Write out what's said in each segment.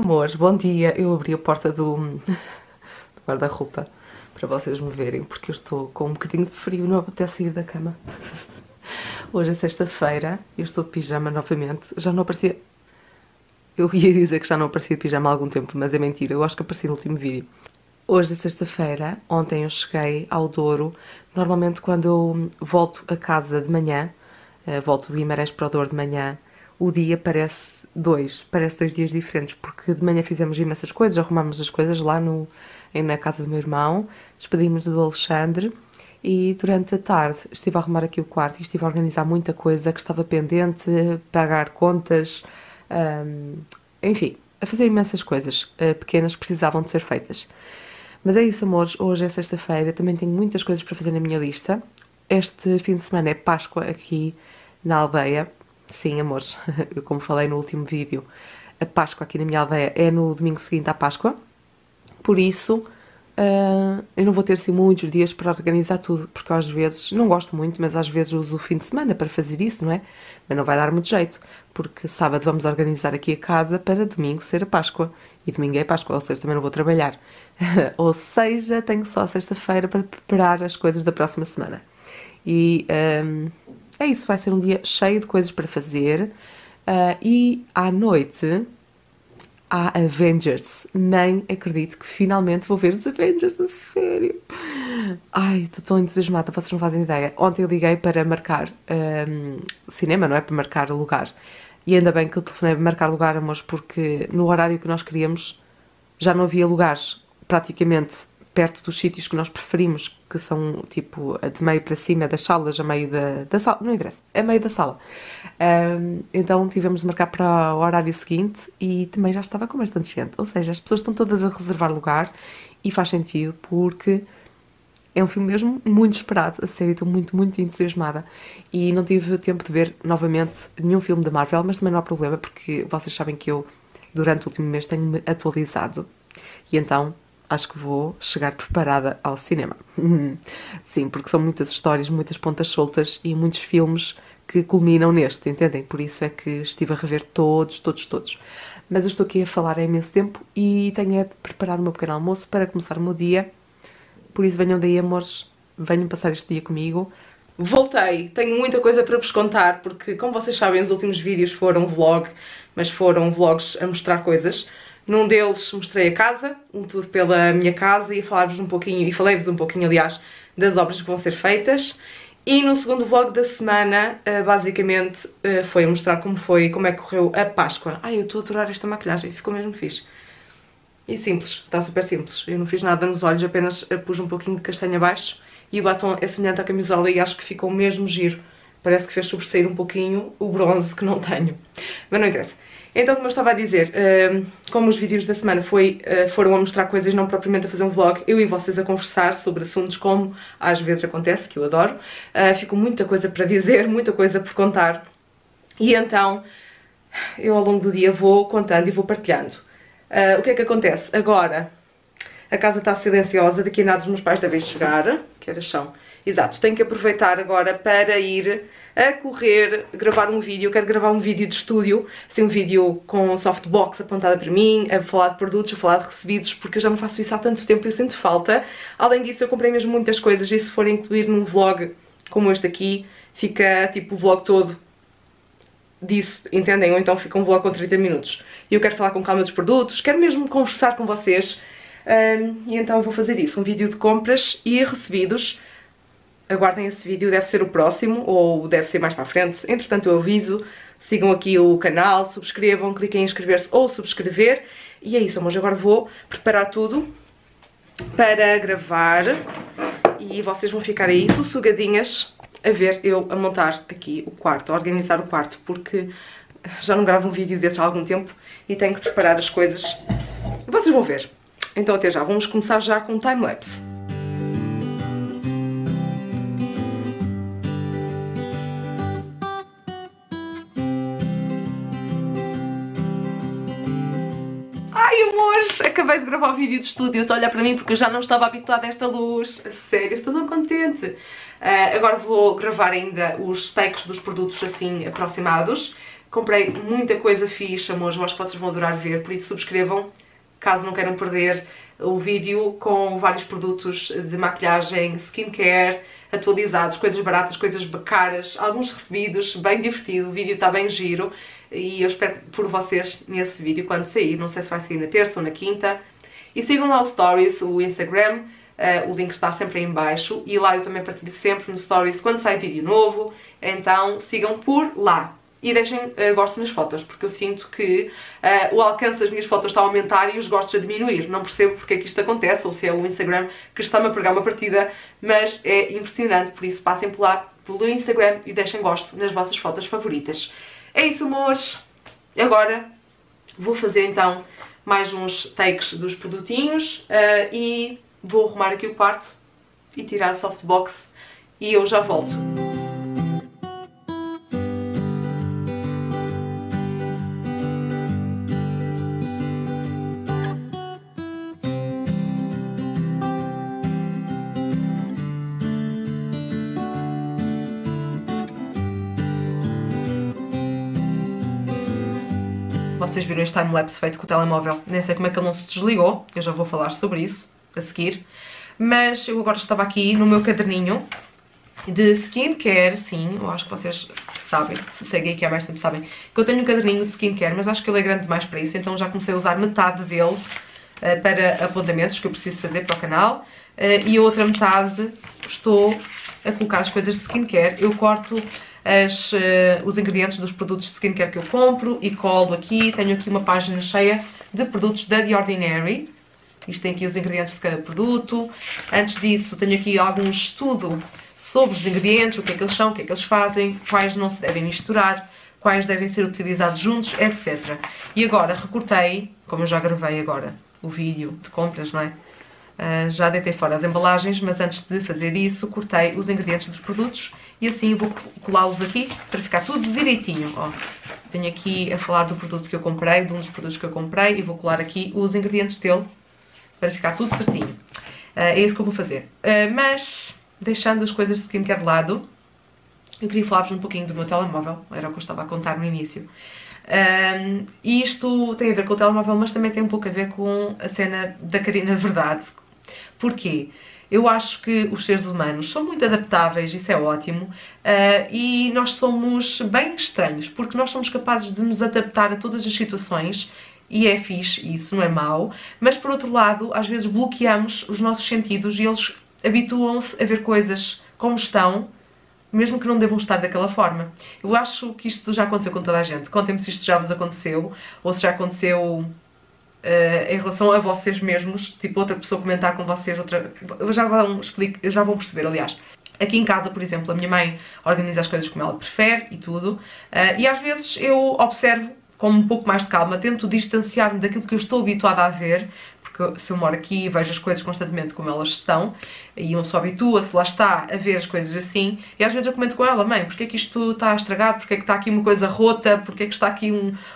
amores, bom dia. Eu abri a porta do guarda-roupa para vocês me verem, porque eu estou com um bocadinho de frio, não apetece sair da cama. Hoje é sexta-feira, eu estou de pijama novamente, já não aparecia... Eu ia dizer que já não aparecia de pijama há algum tempo, mas é mentira, eu acho que apareci no último vídeo. Hoje é sexta-feira, ontem eu cheguei ao Douro. Normalmente quando eu volto a casa de manhã, volto de Imarés para o Douro de manhã, o dia parece dois dias diferentes, porque de manhã fizemos imensas coisas, arrumámos as coisas lá na casa do meu irmão, despedimos do Alexandre e durante a tarde estive a arrumar aqui o quarto e estive a organizar muita coisa que estava pendente, pagar contas, enfim, a fazer imensas coisas pequenas que precisavam de ser feitas. Mas é isso, amores, hoje é sexta-feira, também tenho muitas coisas para fazer na minha lista. Este fim de semana é Páscoa aqui na aldeia. Sim, amores, eu como falei no último vídeo, a Páscoa aqui na minha aldeia é no domingo seguinte à Páscoa, por isso eu não vou ter assim muitos dias para organizar tudo, porque às vezes, não gosto muito, mas às vezes uso o fim de semana para fazer isso, não é? Mas não vai dar muito jeito, porque sábado vamos organizar aqui a casa para domingo ser a Páscoa, e domingo é Páscoa, ou seja, também não vou trabalhar. Ou seja, tenho só sexta-feira para preparar as coisas da próxima semana. E... é isso, vai ser um dia cheio de coisas para fazer e à noite há Avengers. Nem acredito que finalmente vou ver os Avengers, a sério. Ai, estou tão entusiasmada, vocês não fazem ideia. Ontem eu liguei para marcar cinema, não é? Para marcar lugar. E ainda bem que eu telefonei para marcar lugar, amores, porque no horário que nós queríamos já não havia lugares, praticamente, perto dos sítios que nós preferimos, que são tipo de meio para cima das salas, a meio da sala, não interessa, a meio da sala. Então tivemos de marcar para o horário seguinte e também já estava com bastante gente, ou seja, as pessoas estão todas a reservar lugar e faz sentido porque é um filme mesmo muito esperado, a sério, estou muito, muito entusiasmada. E não tive tempo de ver novamente nenhum filme da Marvel, mas também não há problema porque vocês sabem que eu durante o último mês tenho-me atualizado e então... acho que vou chegar preparada ao cinema. Sim, porque são muitas histórias, muitas pontas soltas e muitos filmes que culminam neste, entendem? Por isso é que estive a rever todos. Mas eu estou aqui a falar há imenso tempo e tenho de preparar o meu pequeno almoço para começar o meu dia. Por isso venham daí, amores, venham passar este dia comigo. Voltei, tenho muita coisa para vos contar, porque como vocês sabem, os últimos vídeos foram vlog, mas foram vlogs a mostrar coisas. Num deles mostrei a casa, um tour pela minha casa e falar-vos um pouquinho, e falei-vos um pouquinho, aliás, das obras que vão ser feitas. E no segundo vlog da semana, basicamente, foi a mostrar como foi, como é que correu a Páscoa. Ai, eu estou a adorar esta maquilhagem, ficou mesmo fixe. E simples, está super simples. Eu não fiz nada nos olhos, apenas pus um pouquinho de castanho abaixo e o batom é semelhante à camisola e acho que ficou mesmo giro. Parece que fez sobressair um pouquinho o bronze que não tenho, mas não interessa. Então, como eu estava a dizer, como os vídeos da semana foram a mostrar coisas, não propriamente a fazer um vlog, eu e vocês a conversar sobre assuntos como às vezes acontece, que eu adoro, fico muita coisa para dizer, muita coisa por contar, e então eu ao longo do dia vou contando e vou partilhando. O que é que acontece? Agora, a casa está silenciosa, daqui a nada os meus pais devem chegar, que horas são? Exato, tenho que aproveitar agora para ir a correr, gravar um vídeo. Eu quero gravar um vídeo de estúdio, assim um vídeo com softbox apontada para mim, a falar de produtos, a falar de recebidos, porque eu já não faço isso há tanto tempo e eu sinto falta. Além disso, eu comprei mesmo muitas coisas e se for incluir num vlog como este aqui, fica tipo o vlog todo disso, entendem? Ou então fica um vlog com 30 minutos. E eu quero falar com calma dos produtos, quero mesmo conversar com vocês e então vou fazer isso, um vídeo de compras e recebidos. Aguardem esse vídeo, deve ser o próximo ou deve ser mais para a frente. Entretanto eu aviso, sigam aqui o canal, subscrevam, cliquem em inscrever-se ou subscrever. E é isso, amores, agora vou preparar tudo para gravar e vocês vão ficar aí sossegadinhas a ver eu a montar aqui o quarto, a organizar o quarto, porque já não gravo um vídeo desses há algum tempo e tenho que preparar as coisas. Vocês vão ver. Então até já, vamos começar já com um time-lapse. Acabei de gravar o vídeo de estúdio, estou a olhar para mim porque eu já não estava habituada a esta luz. A sério, estou tão contente. Agora vou gravar ainda os takes dos produtos assim aproximados. Comprei muita coisa fixe, amores, eu acho que vocês vão adorar ver, por isso subscrevam, caso não queiram perder o vídeo com vários produtos de maquilhagem, skincare, atualizados, coisas baratas, coisas caras, alguns recebidos, bem divertido, o vídeo está bem giro e eu espero por vocês nesse vídeo quando sair, não sei se vai sair na terça ou na quinta. E sigam lá o Stories, o Instagram, o link está sempre aí em baixo e lá eu também partilho sempre no Stories quando sai vídeo novo, então sigam por lá. E deixem gosto nas fotos, porque eu sinto que o alcance das minhas fotos está a aumentar e os gostos a diminuir. Não percebo porque é que isto acontece, ou se é o Instagram que está-me a pegar uma partida, mas é impressionante, por isso passem por lá pelo Instagram e deixem gosto nas vossas fotos favoritas. É isso, amores! Agora vou fazer então mais uns takes dos produtinhos e vou arrumar aqui o quarto e tirar a softbox e eu já volto. Vocês viram este timelapse feito com o telemóvel, nem sei como é que ele não se desligou, eu já vou falar sobre isso a seguir. Mas eu agora estava aqui no meu caderninho de skincare, sim, eu acho que vocês sabem, se seguem aqui há mais tempo sabem, que eu tenho um caderninho de skincare, mas acho que ele é grande demais para isso, então já comecei a usar metade dele para apontamentos que eu preciso fazer para o canal e a outra metade estou a colocar as coisas de skincare. Eu corto os ingredientes dos produtos de skincare que eu compro e colo aqui. Tenho aqui uma página cheia de produtos da The Ordinary. Isto tem aqui os ingredientes de cada produto. Antes disso tenho aqui algum estudo sobre os ingredientes, o que é que eles são, o que é que eles fazem, quais não se devem misturar, quais devem ser utilizados juntos, etc. E agora recortei, como eu já gravei agora o vídeo de compras, não é? Já deitei fora as embalagens, mas antes de fazer isso cortei os ingredientes dos produtos e assim vou colá-los aqui para ficar tudo direitinho. Ó, tenho aqui a falar do produto que eu comprei, de um dos produtos que eu comprei, e vou colar aqui os ingredientes dele para ficar tudo certinho. É isso que eu vou fazer. Mas, deixando as coisas de skincare de lado, eu queria falar-vos um pouquinho do meu telemóvel, era o que eu estava a contar no início. E isto tem a ver com o telemóvel, mas também tem um pouco a ver com a cena da Karina Verdade. Porquê? Eu acho que os seres humanos são muito adaptáveis, isso é ótimo, e nós somos bem estranhos, porque nós somos capazes de nos adaptar a todas as situações, e é fixe, isso não é mau, mas por outro lado, às vezes bloqueamos os nossos sentidos e eles habituam-se a ver coisas como estão, mesmo que não devam estar daquela forma. Eu acho que isto já aconteceu com toda a gente. Contem-me se isto já vos aconteceu, ou se já aconteceu... em relação a vocês mesmos, tipo outra pessoa comentar com vocês, outra... já vão perceber, aliás. Aqui em casa, por exemplo, a minha mãe organiza as coisas como ela prefere e tudo, e às vezes eu observo com um pouco mais de calma, tento distanciar-me daquilo que eu estou habituada a ver, porque se eu moro aqui e vejo as coisas constantemente como elas estão, e uma pessoa habitua-se, lá está, a ver as coisas assim, e às vezes eu comento com ela: mãe, porque é que isto está estragado, porque é que está aqui uma coisa rota, porque é que está aqui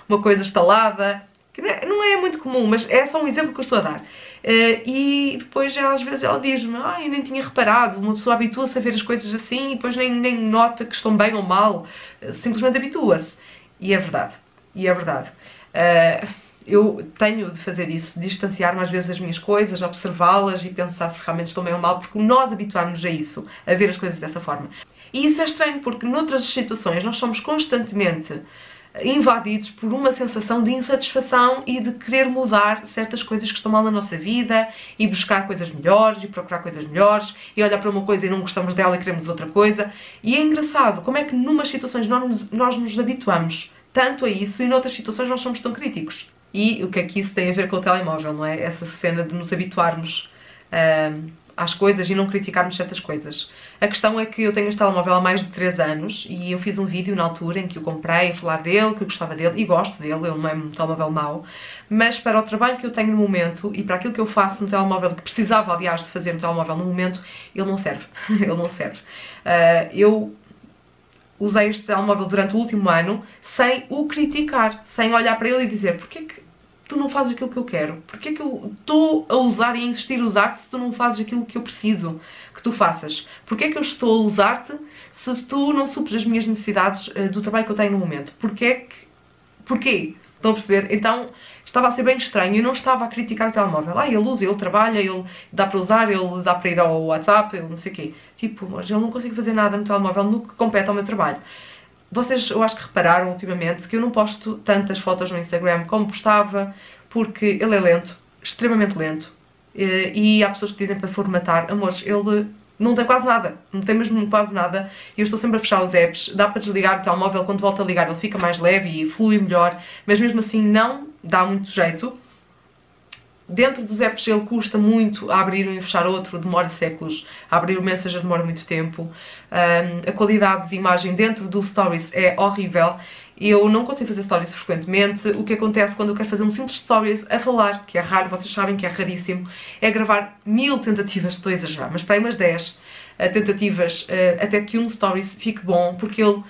uma coisa estalada... que não é muito comum, mas é só um exemplo que eu estou a dar. E depois às vezes ela diz-me: ah, eu nem tinha reparado, uma pessoa habitua-se a ver as coisas assim e depois nem nota que estão bem ou mal, simplesmente habitua-se. E é verdade, e é verdade. Eu tenho de fazer isso, distanciar-me às vezes das minhas coisas, observá-las e pensar se realmente estão bem ou mal, porque nós habituámos-nos a isso, a ver as coisas dessa forma. E isso é estranho, porque noutras situações nós somos constantemente invadidos por uma sensação de insatisfação e de querer mudar certas coisas que estão mal na nossa vida e buscar coisas melhores e procurar coisas melhores e olhar para uma coisa e não gostamos dela e queremos outra coisa. E é engraçado como é que numas situações nós nos habituamos tanto a isso e noutras situações nós somos tão críticos. E o que é que isso tem a ver com o telemóvel, não é? Essa cena de nos habituarmos às coisas e não criticarmos certas coisas. A questão é que eu tenho este telemóvel há mais de 3 anos e eu fiz um vídeo na altura em que o comprei a falar dele, que eu gostava dele e gosto dele, ele não é um telemóvel mau, mas para o trabalho que eu tenho no momento e para aquilo que eu faço no telemóvel, que precisava aliás de fazer no telemóvel no momento, ele não serve, ele não serve. Eu usei este telemóvel durante o último ano sem o criticar, sem olhar para ele e dizer: porquê que tu não fazes aquilo que eu quero? Porquê é que eu estou a usar e a insistir a usar-te se tu não fazes aquilo que eu preciso que tu faças? Porquê é que eu estou a usar-te se tu não supres as minhas necessidades do trabalho que eu tenho no momento? Porquê é que Porquê? Estão a perceber? Então estava a ser bem estranho, eu não estava a criticar o telemóvel. Ah, ele usa, ele trabalha, ele dá para usar, ele dá para ir ao WhatsApp, ele não sei o quê. Tipo, mas eu não consigo fazer nada no telemóvel no que compete ao meu trabalho. Vocês, eu acho que repararam ultimamente que eu não posto tantas fotos no Instagram como postava, porque ele é lento, extremamente lento. E há pessoas que dizem para formatar, amores, ele não tem quase nada, não tem mesmo quase nada, e eu estou sempre a fechar os apps, dá para desligar o telemóvel, quando volta a ligar ele fica mais leve e flui melhor, mas mesmo assim não dá muito jeito. Dentro dos apps ele custa muito a abrir um e fechar outro, demora séculos, a abrir o Messenger demora muito tempo, a qualidade de imagem dentro do Stories é horrível, eu não consigo fazer Stories frequentemente, o que acontece quando eu quero fazer um simples Stories a falar, que é raro, vocês sabem que é raríssimo, é gravar 1000 tentativas, estou a exagerar, mas para aí umas 10 tentativas até que um Stories fique bom, porque ele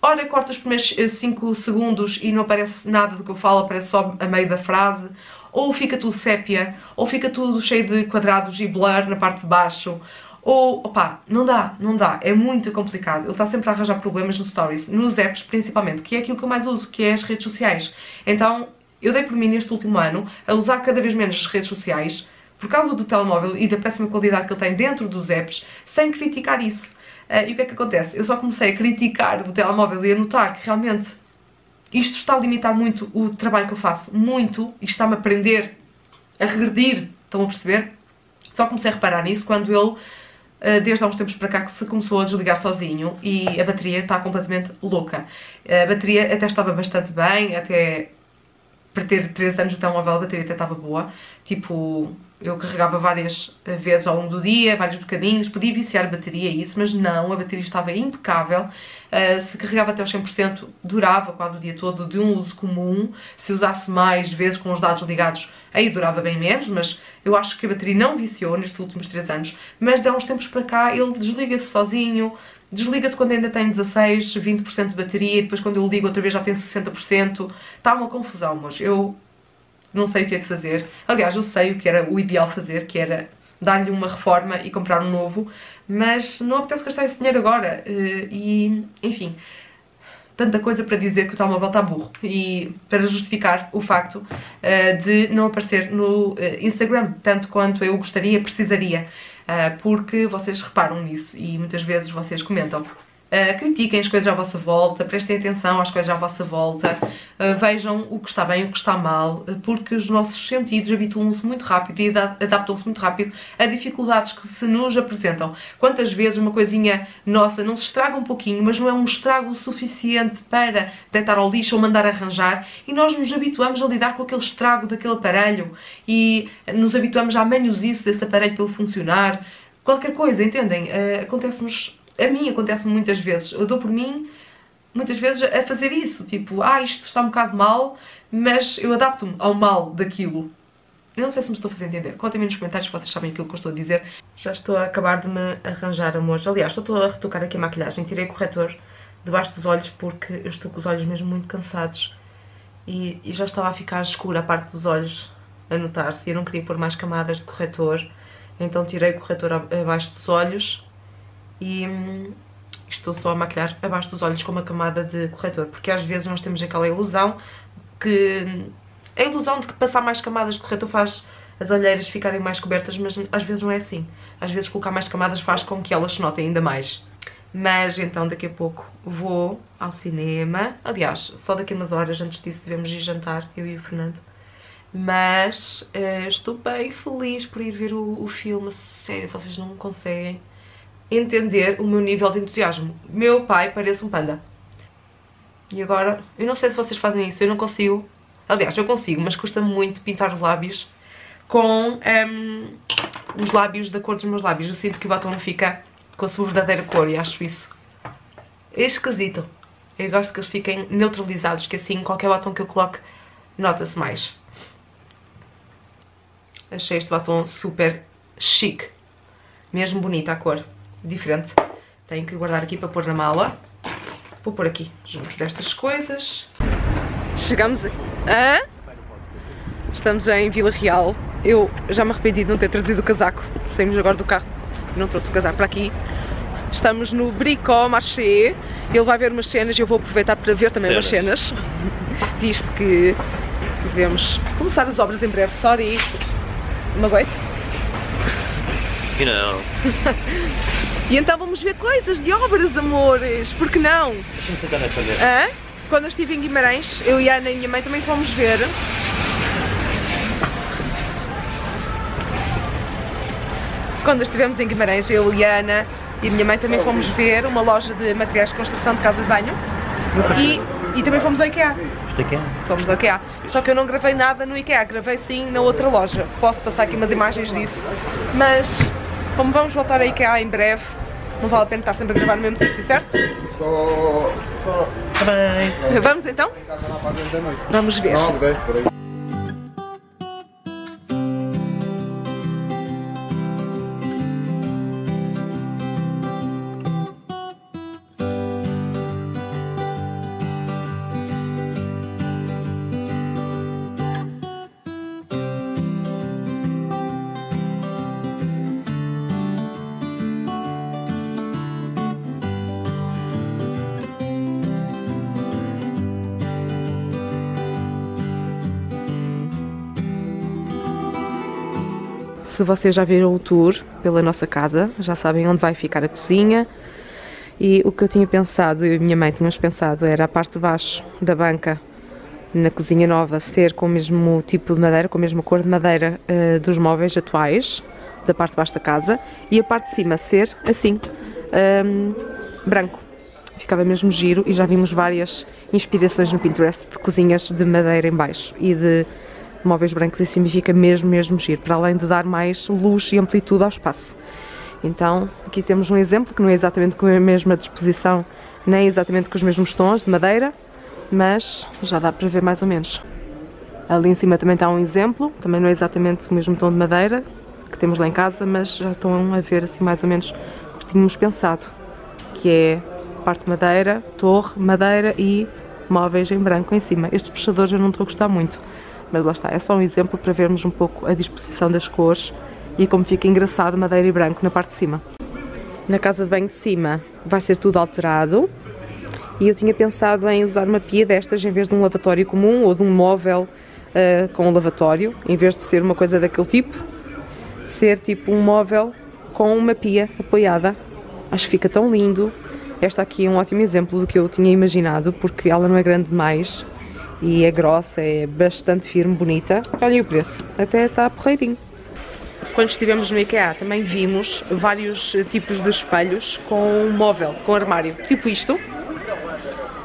ora corta os primeiros 5 segundos e não aparece nada do que eu falo, aparece só a meio da frase, ou fica tudo sépia, ou fica tudo cheio de quadrados e blur na parte de baixo, ou, opá, não dá, é muito complicado. Ele está sempre a arranjar problemas nos stories, nos apps principalmente, que é aquilo que eu mais uso, que é as redes sociais. Então, eu dei por mim neste último ano a usar cada vez menos as redes sociais, por causa do telemóvel e da péssima qualidade que ele tem dentro dos apps, sem criticar isso. E o que é que acontece? Eu só comecei a criticar do telemóvel e a notar que realmente isto está a limitar muito o trabalho que eu faço, muito, e está-me a prender, a regredir, estão a perceber? Só comecei a reparar nisso quando ele, desde há uns tempos para cá, que se começou a desligar sozinho e a bateria está completamente louca. A bateria até estava bastante bem, até para ter 3 anos de telemóvel a bateria até estava boa, tipo, eu carregava várias vezes ao longo do dia, vários bocadinhos, podia viciar a bateria e isso, mas não, a bateria estava impecável, se carregava até aos 100%, durava quase o dia todo de um uso comum, se usasse mais vezes com os dados ligados, aí durava bem menos, mas eu acho que a bateria não viciou nestes últimos 3 anos, mas de há uns tempos para cá ele desliga-se sozinho, desliga-se quando ainda tem 16, 20% de bateria, e depois quando eu ligo outra vez já tem 60%, está uma confusão, mas eu não sei o que é de fazer. Aliás, eu sei o que era o ideal fazer, que era dar-lhe uma reforma e comprar um novo, mas não apetece gastar esse dinheiro agora. E, enfim, tanta coisa para dizer que o telemóvel está burro e para justificar o facto de não aparecer no Instagram, tanto quanto eu gostaria, precisaria, porque vocês reparam nisso e muitas vezes vocês comentam. Critiquem as coisas à vossa volta, prestem atenção às coisas à vossa volta, vejam o que está bem e o que está mal, porque os nossos sentidos habituam-se muito rápido e adaptam-se muito rápido a dificuldades que se nos apresentam. Quantas vezes uma coisinha nossa não se estraga um pouquinho, mas não é um estrago suficiente para deitar ao lixo ou mandar arranjar, e nós nos habituamos a lidar com aquele estrago daquele aparelho e nos habituamos à manhosice desse aparelho para ele funcionar. Qualquer coisa, entendem? Acontece-nos. A mim acontece muitas vezes, eu dou por mim muitas vezes a fazer isso, tipo, isto está um bocado mal, mas eu adapto-me ao mal daquilo. Eu não sei se me estou a fazer entender, contem-me nos comentários se vocês sabem aquilo que eu estou a dizer. Já estou a acabar de me arranjar, amor. Aliás, estou a retocar aqui a maquilhagem, tirei o corretor debaixo dos olhos porque eu estou com os olhos mesmo muito cansados e já estava a ficar escura a parte dos olhos a notar-se, eu não queria pôr mais camadas de corretor, então tirei o corretor abaixo dos olhos e estou só a maquilhar abaixo dos olhos com uma camada de corretor, porque às vezes nós temos aquela ilusão que... a ilusão de que passar mais camadas de corretor faz as olheiras ficarem mais cobertas, mas às vezes não é assim. Às vezes colocar mais camadas faz com que elas se notem ainda mais. Mas então daqui a pouco vou ao cinema. Aliás, só daqui a umas horas, antes disso devemos ir jantar, eu e o Fernando. Mas estou bem feliz por ir ver o filme. Sério, vocês não conseguem entender o meu nível de entusiasmo. Meu pai parece um panda. E agora, eu não sei se vocês fazem isso, eu não consigo. Aliás, eu consigo, mas custa muito pintar os lábios com os lábios da cor dos meus lábios. Eu sinto que o batom não fica com a sua verdadeira cor e acho isso esquisito. Eu gosto que eles fiquem neutralizados, que assim qualquer batom que eu coloque nota-se mais. Achei este batom super chique. Mesmo bonita a cor. Diferente. Tenho que guardar aqui para pôr na mala. Vou pôr aqui, junto destas coisas. Chegamos a... Hã? Estamos em Vila Real. Eu já me arrependi de não ter trazido o casaco. Saímos agora do carro e não trouxe o casaco para aqui. Estamos no Bricomarché Ele vai ver umas cenas e eu vou aproveitar para ver também umas cenas. Diz-se que devemos começar as obras em breve. Sorry. Magoite? E não. E então vamos ver coisas de obras, amores. Porque não? Deixa-me tentar nesta vez. Hã? Quando eu estive em Guimarães, eu e a Ana e a minha mãe também fomos ver. Quando estivemos em Guimarães, eu e a Ana e a minha mãe também fomos ver uma loja de materiais de construção de casa de banho e também fomos ao IKEA. Fomos ao IKEA. Só que eu não gravei nada no IKEA, gravei sim na outra loja. Posso passar aqui umas imagens disso, mas como vamos voltar a IKEA em breve, não vale a pena estar sempre a gravar no mesmo sítio, certo? Tá bem. Vamos então? Vamos ver. Se vocês já viram o tour pela nossa casa, já sabem onde vai ficar a cozinha. E o que eu tinha pensado, eu e a minha mãe tínhamos pensado, era a parte de baixo da banca na cozinha nova ser com o mesmo tipo de madeira, com a mesma cor de madeira dos móveis atuais da parte de baixo da casa, e a parte de cima ser assim, branco. Ficava mesmo giro, e já vimos várias inspirações no Pinterest de cozinhas de madeira em baixo e de móveis brancos, e significa mesmo giro, para além de dar mais luz e amplitude ao espaço. Então aqui temos um exemplo que não é exatamente com a mesma disposição, nem exatamente com os mesmos tons de madeira, mas já dá para ver mais ou menos. Ali em cima também está um exemplo, também não é exatamente o mesmo tom de madeira que temos lá em casa, mas já estão a ver assim mais ou menos o que tínhamos pensado, que é parte de madeira, torre, madeira e móveis em branco em cima. Estes puxadores eu não estou a gostar muito, mas lá está, é só um exemplo para vermos um pouco a disposição das cores e como fica engraçado madeira e branco na parte de cima. Na casa de banho de cima vai ser tudo alterado, e eu tinha pensado em usar uma pia destas em vez de um lavatório comum ou de um móvel com um lavatório, em vez de ser uma coisa daquele tipo, ser tipo um móvel com uma pia apoiada. Acho que fica tão lindo. Esta aqui é um ótimo exemplo do que eu tinha imaginado, porque ela não é grande demais e é grossa, é bastante firme, bonita. Olhem o preço, até está porreirinho. Quando estivemos no IKEA também vimos vários tipos de espelhos com móvel, com armário, tipo isto,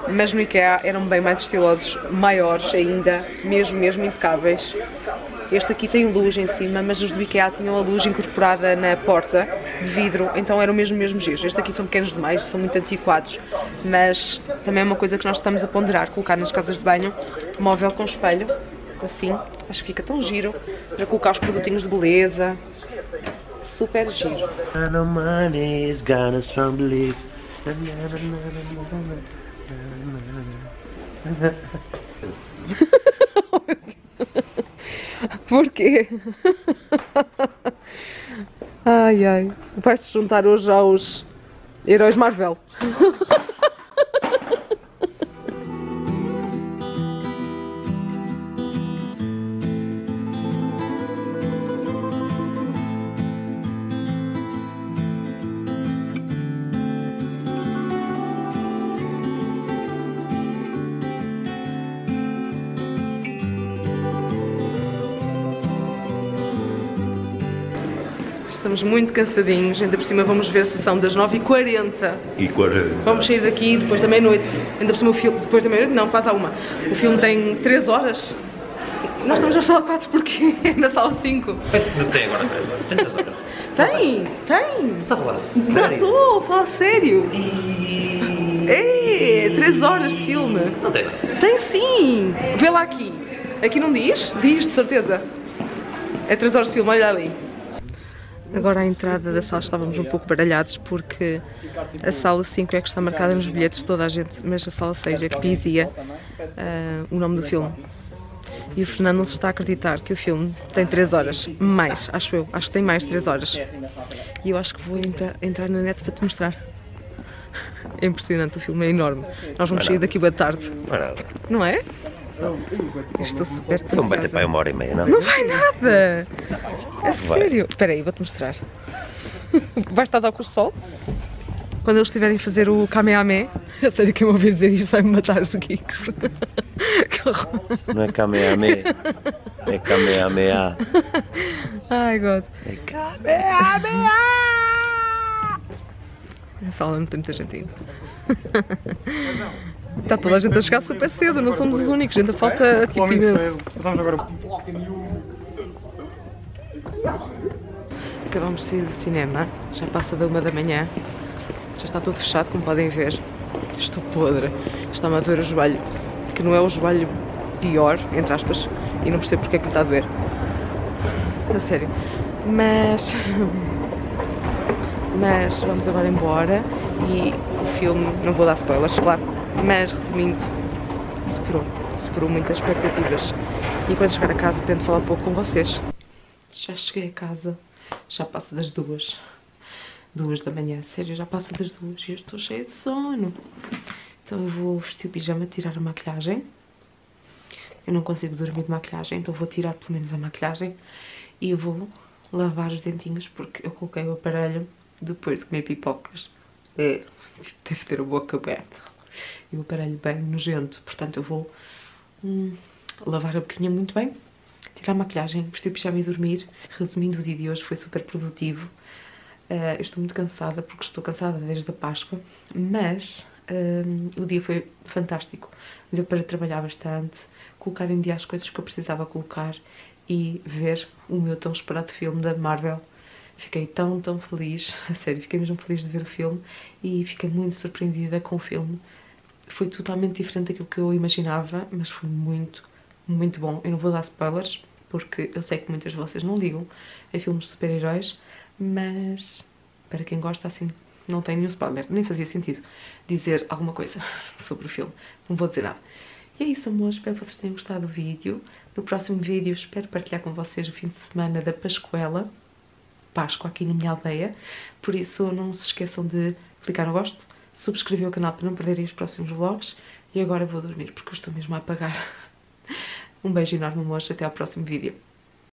mas no IKEA eram bem mais estilosos, maiores ainda, mesmo impecáveis. Este aqui tem luz em cima, mas os do IKEA tinham a luz incorporada na porta de vidro, então era o mesmo giro. Estes aqui são pequenos demais, são muito antiquados, mas também é uma coisa que nós estamos a ponderar, colocar nas casas de banho, móvel com espelho, assim, acho que fica tão giro, para colocar os produtinhos de beleza, super giro. Porquê? Ai, ai. Vais-te juntar hoje aos heróis Marvel. Estamos muito cansadinhos, ainda por cima vamos ver a sessão das 9h40. Vamos sair daqui depois da meia-noite. Ainda por cima o filme, depois da meia-noite não, quase à 1h. O filme tem 3 horas. Nós estamos na sala 4 porque é na sala 5. Não tem agora 3 horas, tem 3 horas. Tem! Estás a falar sério? Não estou a falar sério. É, 3 horas de filme. Não tem. Tem sim! Vê lá aqui. Aqui não diz? Diz, de certeza. É 3 horas de filme, olha ali. Agora à entrada da sala estávamos um pouco baralhados, porque a sala 5 é que está marcada nos bilhetes de toda a gente, mas a sala 6 é que dizia o nome do filme. E o Fernando não se está a acreditar que o filme tem 3 horas, mais, acho eu, acho que tem mais 3 horas. E eu acho que vou entrar na net para te mostrar. É impressionante, o filme é enorme. Nós vamos sair daqui boa tarde. Não é? Eu estou super cansada. Vamos bater para uma hora e meia, não? Não vai nada! A sério! Espera aí, vou-te mostrar. Vais estar a dar com o sol? Quando eles estiverem a fazer o Kamehameha, a sério que eu me ouvir dizer isto vai-me matar os geeks. Que horror! Não é Kamehameha, é Kamehameha. Ai, God. É Kamehameha! Na sala não tem muita gente ainda. Está toda a gente a chegar super cedo, não somos os únicos, ainda falta tipo imenso. Acabamos de sair do cinema, já passa da 1 da manhã. Já está tudo fechado, como podem ver. Estou podre. Está-me a doer o joelho, que não é o joelho pior, entre aspas, e não percebo porque é que está a doer. A sério. Mas vamos agora embora e o filme, não vou dar spoilers, claro, mas resumindo, superou muitas expectativas. E quando chegar a casa tento falar um pouco com vocês. Já cheguei a casa, já passa das 2 da manhã, sério, já passa das 2 e eu estou cheia de sono. Então eu vou vestir o pijama, tirar a maquilhagem. Eu não consigo dormir de maquilhagem, então vou tirar pelo menos a maquilhagem e eu vou lavar os dentinhos porque eu coloquei o aparelho depois de comer pipocas. Deve ter a boca aberta e o aparelho bem nojento, portanto eu vou lavar a boquinha muito bem, tirar a maquilhagem, vestir o pijama e dormir. Resumindo, o dia de hoje foi super produtivo. Eu estou muito cansada, porque estou cansada desde a Páscoa, mas o dia foi fantástico. Deu para trabalhar bastante, colocar em dia as coisas que eu precisava colocar e ver o meu tão esperado filme da Marvel. Fiquei tão feliz, a sério, fiquei mesmo feliz de ver o filme e fiquei muito surpreendida com o filme. Foi totalmente diferente daquilo que eu imaginava, mas foi muito bom. Eu não vou dar spoilers, porque eu sei que muitas de vocês não ligam a filmes de super-heróis, mas para quem gosta, assim, não tem nenhum spoiler, nem fazia sentido dizer alguma coisa sobre o filme, não vou dizer nada. E é isso, amores, espero que vocês tenham gostado do vídeo. No próximo vídeo espero partilhar com vocês o fim de semana da Pascuela, Páscoa aqui na minha aldeia, por isso não se esqueçam de clicar no gosto, subscrever o canal para não perderem os próximos vlogs e agora vou dormir porque eu estou mesmo a apagar. Um beijo enorme, amores, até ao próximo vídeo.